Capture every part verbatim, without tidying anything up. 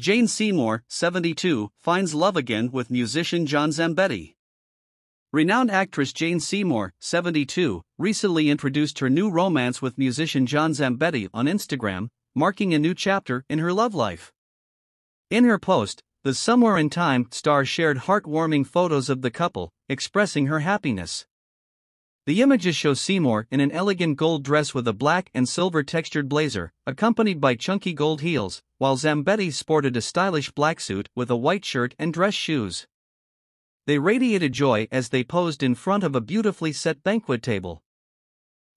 Jane Seymour, seventy-two, finds love again with musician John Zambetti. Renowned actress Jane Seymour, seventy-two, recently introduced her new romance with musician John Zambetti on Instagram, marking a new chapter in her love life. In her post, the Somewhere in Time star shared heartwarming photos of the couple, expressing her happiness. The images show Seymour in an elegant gold dress with a black and silver textured blazer, accompanied by chunky gold heels, while Zambetti sported a stylish black suit with a white shirt and dress shoes. They radiated joy as they posed in front of a beautifully set banquet table.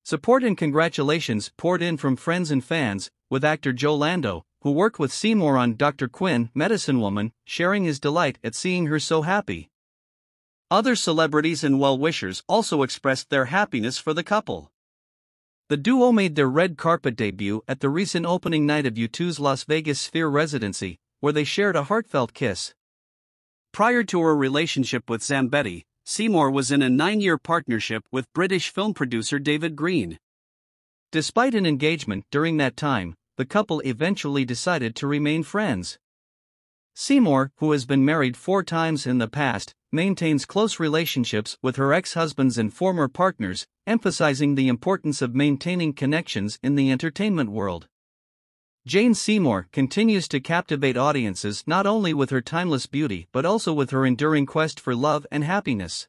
Support and congratulations poured in from friends and fans, with actor Joe Lando, who worked with Seymour on Doctor Quinn, Medicine Woman, sharing his delight at seeing her so happy. Other celebrities and well-wishers also expressed their happiness for the couple. The duo made their red carpet debut at the recent opening night of U two's Las Vegas Sphere residency, where they shared a heartfelt kiss. Prior to her relationship with Zambetti, Seymour was in a nine-year partnership with British film producer David Green. Despite an engagement during that time, the couple eventually decided to remain friends. Seymour, who has been married four times in the past, maintains close relationships with her ex-husbands and former partners, emphasizing the importance of maintaining connections in the entertainment world. Jane Seymour continues to captivate audiences not only with her timeless beauty but also with her enduring quest for love and happiness.